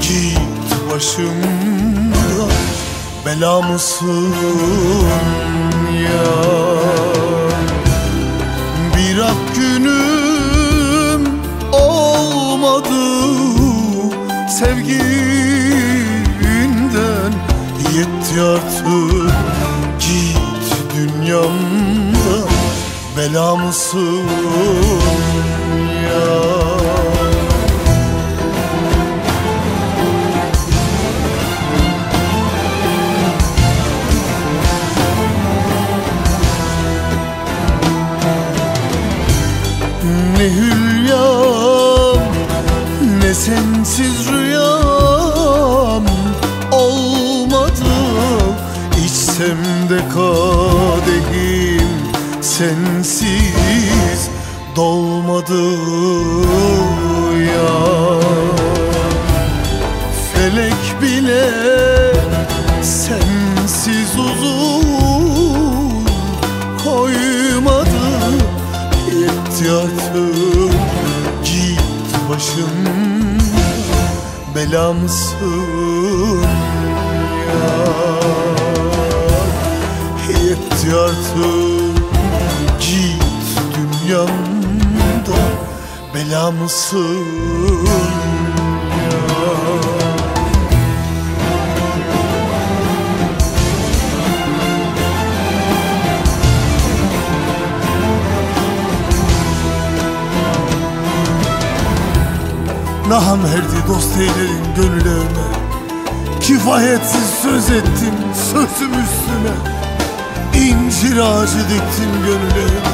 Git başımda belamısın yar. Bir ak günüm olmadı sevginden, yetti artık git dünyamda belamısın yar. Ne hülyam, ne sensiz rüyam olmadı. İçsem de kadehim sensiz dolmadı ya. Felek bile sensiz huzur koymadı. Yetti artık git başımdan belamısın yar. Yetti artık git dünyamda belamısın yar. Nahamherdi dost eylerin gönüllerime, kifayetsiz söz ettim sözüm üstüne. İncir ağacı diktim gönüllerime.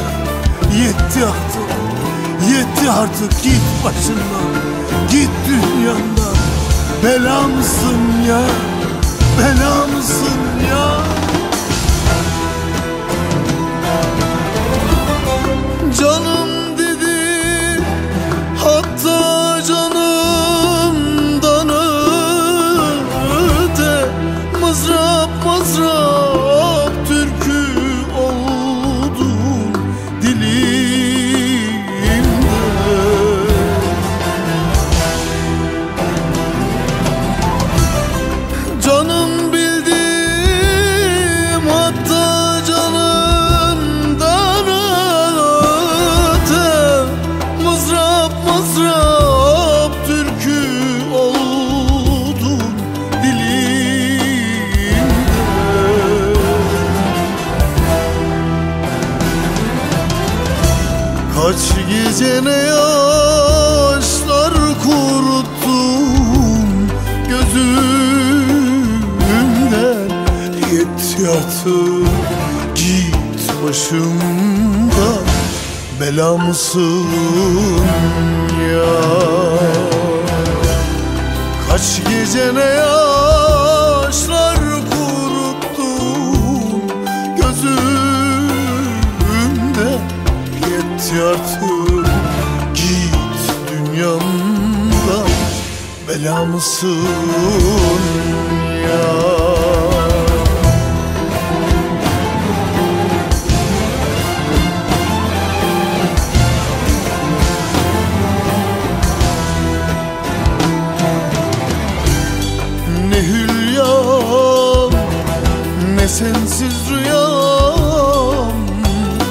Yetti artık git başımdan, git dünyamdan. Belamısın ya, belamısın ya. Canım dedi, hatta canımdan öte mızrap türkü oldun dilimde. Canım bildim, hatta canımdan öte mızrap kaç gece ne yaşlar kuruttum gözümden. Yetti artık git başımdan belamısın yar. Belamısın yar. Ne hülyam, ne sensiz rüyam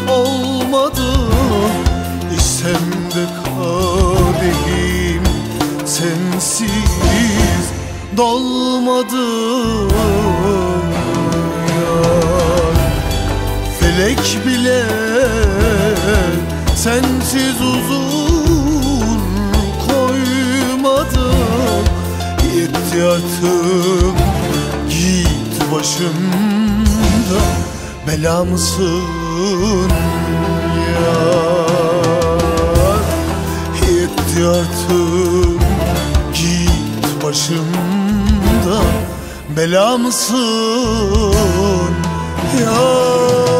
olmadı. İçsem de kadehim sensiz dolmadı yar. Felek bile sensiz uzun koymadı. Yetti artık, git başımda, belamısın yar. Yetti artık, git başımda, belamısın yar.